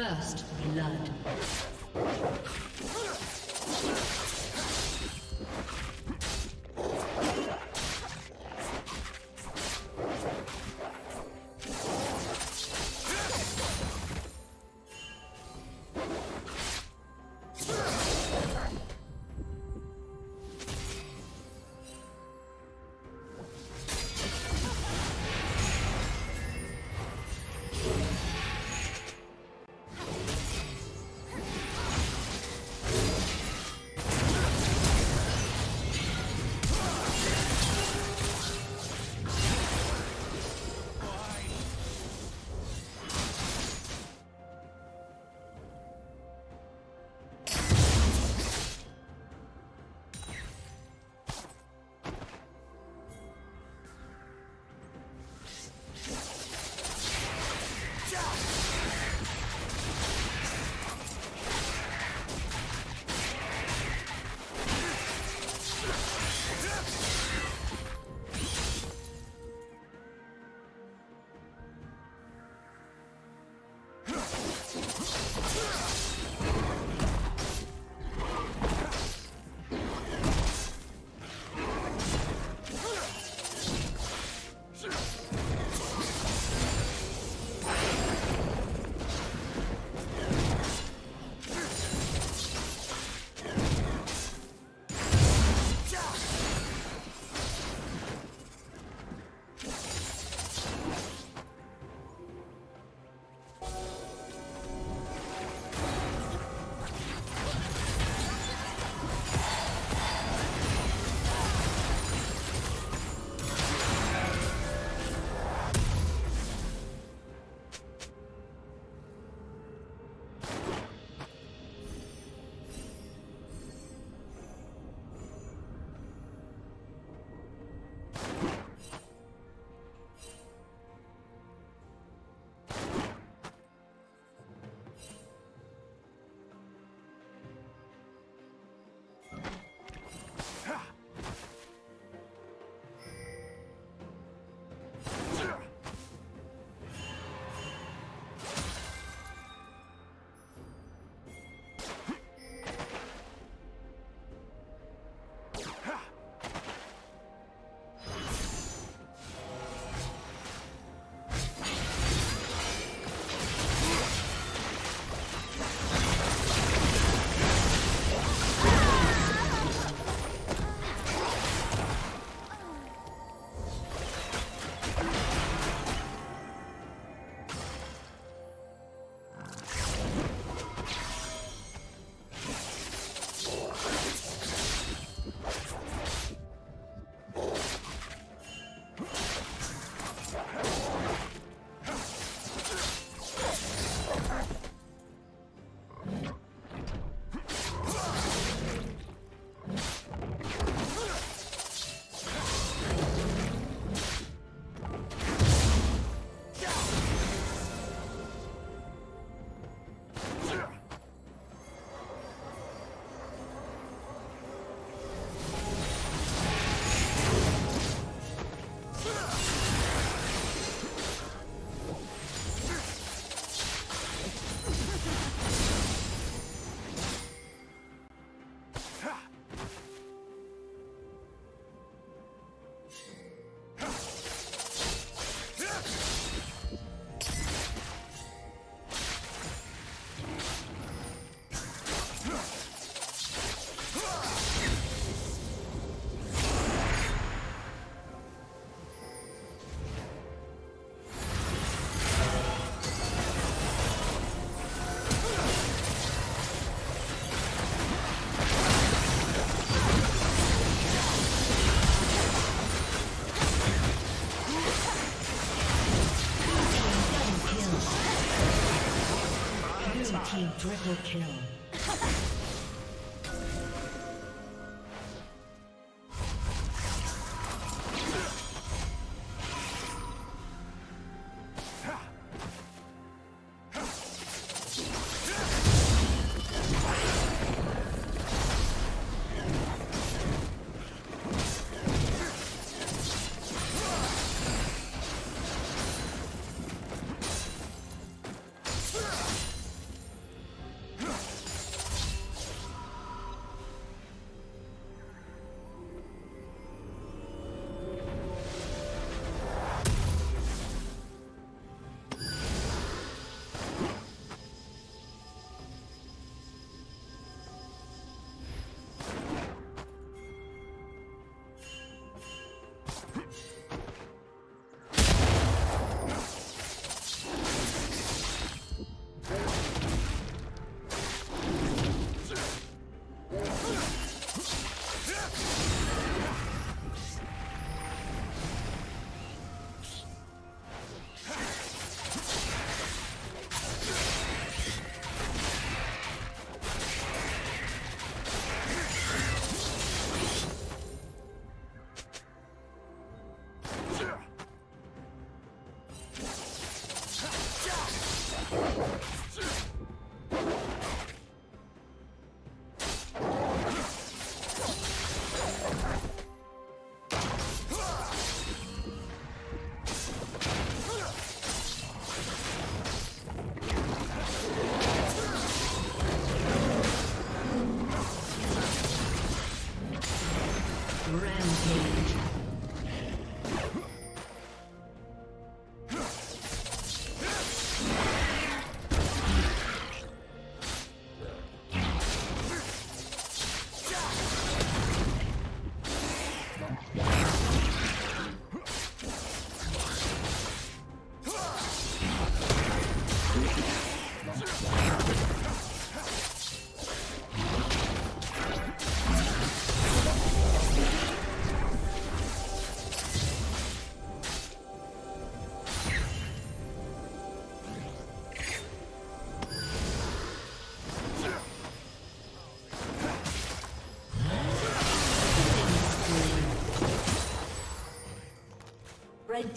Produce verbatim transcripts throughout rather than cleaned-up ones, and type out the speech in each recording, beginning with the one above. First blood. Triple kill. The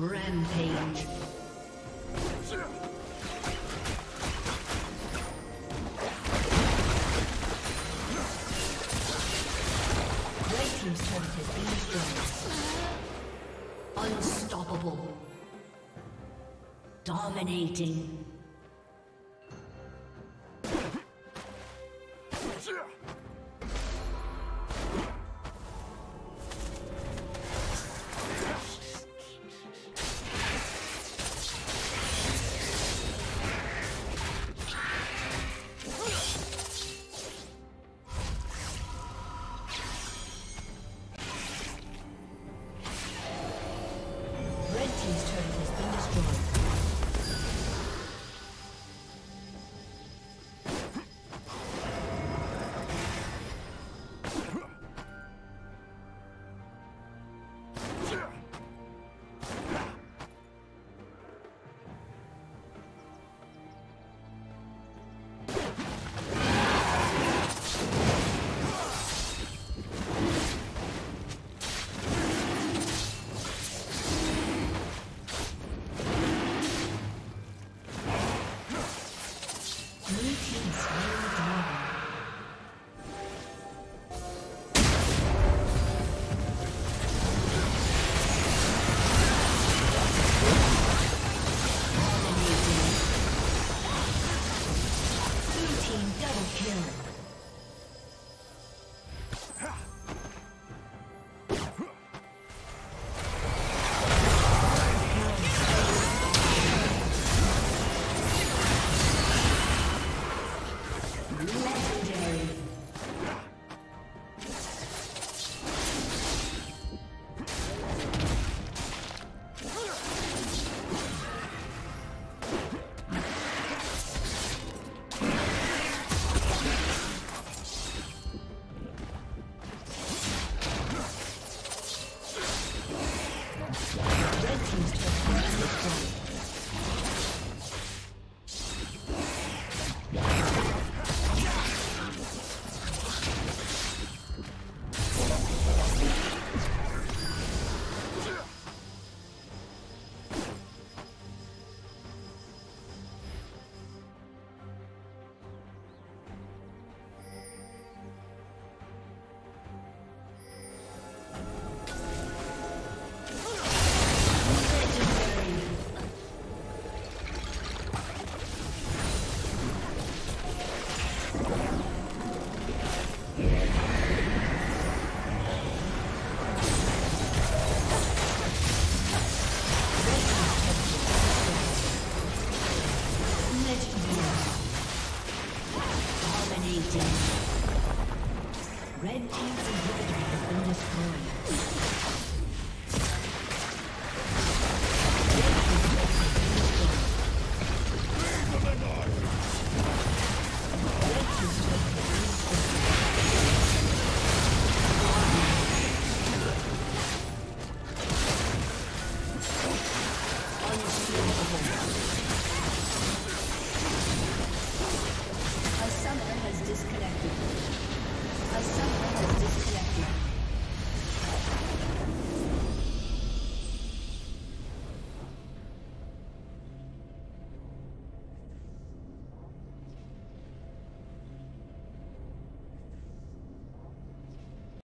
Rampage. Unstoppable. Dominating. Red team's inhibitor has been destroyed.